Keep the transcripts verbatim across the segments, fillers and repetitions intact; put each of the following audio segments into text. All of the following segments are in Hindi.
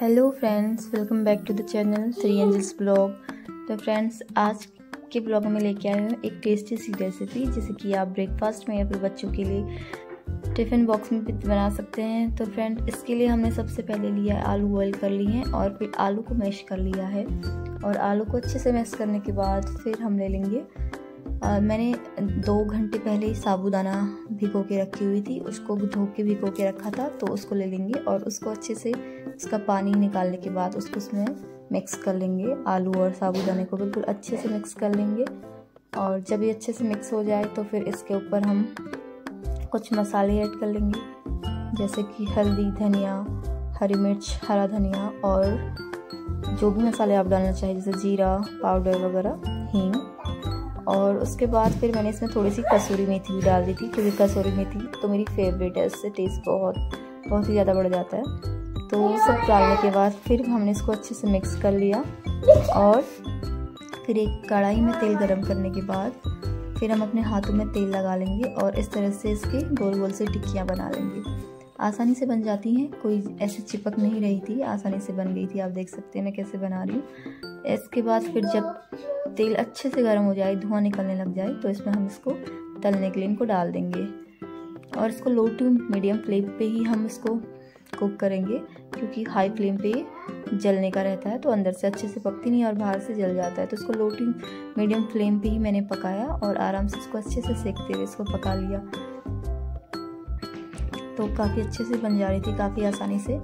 Hello friends, welcome back to the channel three angels blog. तो फ्रेंड्स, आज के ब्लॉग में लेके आए हैं एक टेस्टी सी रेसिपी, जैसे कि आप ब्रेकफास्ट में या फिर बच्चों के लिए टिफ़िन बॉक्स में बना सकते हैं। तो फ्रेंड, इसके लिए हमने सबसे पहले लिया है आलू, बॉयल कर लिए हैं और फिर आलू को मैश कर लिया है। और आलू को अच्छे से मैश करने के बाद फिर हम ले लेंगे, आ, मैंने दो घंटे पहले ही साबूदाना भिगो के रखी हुई थी, उसको धो के भिगो के रखा था, तो उसको ले लेंगे और उसको अच्छे से उसका पानी निकालने के बाद उसको उसमें मिक्स कर लेंगे। आलू और साबूदाने को बिल्कुल अच्छे से मिक्स कर लेंगे और जब ये अच्छे से मिक्स हो जाए तो फिर इसके ऊपर हम कुछ मसाले ऐड कर लेंगे, जैसे कि हल्दी, धनिया, हरी मिर्च, हरा धनिया और जो भी मसाले आप डालना चाहें, जैसे जीरा पाउडर वगैरह, हींग। और उसके बाद फिर मैंने इसमें थोड़ी सी कसूरी मेथी भी डाल दी थी, क्योंकि कसूरी मेथी तो मेरी फेवरेट है, इससे टेस्ट बहुत बहुत ही ज़्यादा बढ़ जाता है। तो सब डालने के बाद फिर हमने इसको अच्छे से मिक्स कर लिया और फिर एक कढ़ाई में तेल गरम करने के बाद फिर हम अपने हाथों में तेल लगा लेंगे और इस तरह से इसके गोल गोल से टिक्कियाँ बना लेंगे। आसानी से बन जाती हैं, कोई ऐसे चिपक नहीं रही थी, आसानी से बन गई थी। आप देख सकते हैं मैं कैसे बना रही हूँ। इसके बाद फिर जब तेल अच्छे से गर्म हो जाए, धुआं निकलने लग जाए, तो इसमें हम इसको तलने के लिए इनको डाल देंगे और इसको लो टू मीडियम फ्लेम पे ही हम इसको कुक करेंगे, क्योंकि हाई फ्लेम पे जलने का रहता है तो अंदर से अच्छे से पकती नहीं और बाहर से जल जाता है। तो इसको लो टू मीडियम फ्लेम पे ही मैंने पकाया और आराम से इसको अच्छे से सेकते हुए इसको पका लिया। तो काफ़ी अच्छे से बन जा रही थी, काफ़ी आसानी से,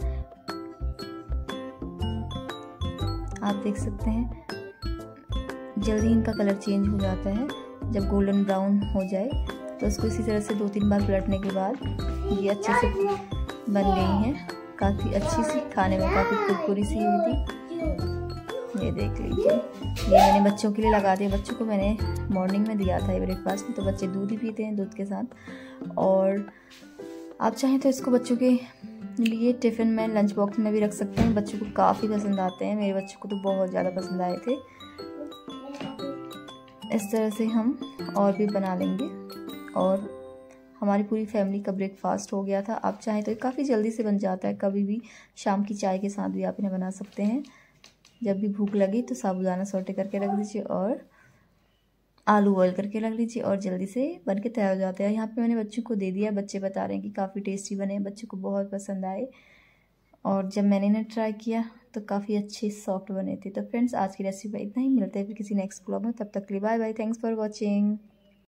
आप देख सकते हैं। जल्दी इनका कलर चेंज हो जाता है, जब गोल्डन ब्राउन हो जाए तो इसको इसी तरह से दो तीन बार पलटने के बाद ये अच्छे से बन गई हैं। काफ़ी अच्छी सी, खाने में काफ़ी कुरकुरी सी हुई थी। ये देख लीजिए, ये मैंने बच्चों के लिए लगा दिया। बच्चों को मैंने मॉर्निंग में दिया था ये ब्रेकफास्ट में, तो बच्चे दूध ही पीते हैं, दूध के साथ। और आप चाहें तो इसको बच्चों के लिए टिफ़िन में, लंच बॉक्स में भी रख सकते हैं। बच्चों को काफ़ी पसंद आते हैं, मेरे बच्चों को तो बहुत ज़्यादा पसंद आए थे। इस तरह से हम और भी बना लेंगे और हमारी पूरी फैमिली का ब्रेकफास्ट हो गया था। आप चाहें तो ये काफ़ी जल्दी से बन जाता है, कभी भी शाम की चाय के साथ भी आप इन्हें बना सकते हैं। जब भी भूख लगी तो साबूदाना सौटे करके रख दीजिए और आलू बॉयल करके रख लीजिए और जल्दी से बन के तैयार हो जाता है। यहाँ पे मैंने बच्चों को दे दिया, बच्चे बता रहे हैं कि काफ़ी टेस्टी बने, बच्चों को बहुत पसंद आए। और जब मैंने इन्हें ट्राई किया तो काफ़ी अच्छे सॉफ्ट बने थे। तो फ्रेंड्स, आज की रेसिपी इतना ही, मिलते हैं फिर किसी नेक्स्ट ब्लॉग में। तब तक के लिए bye bye, thanks for watching.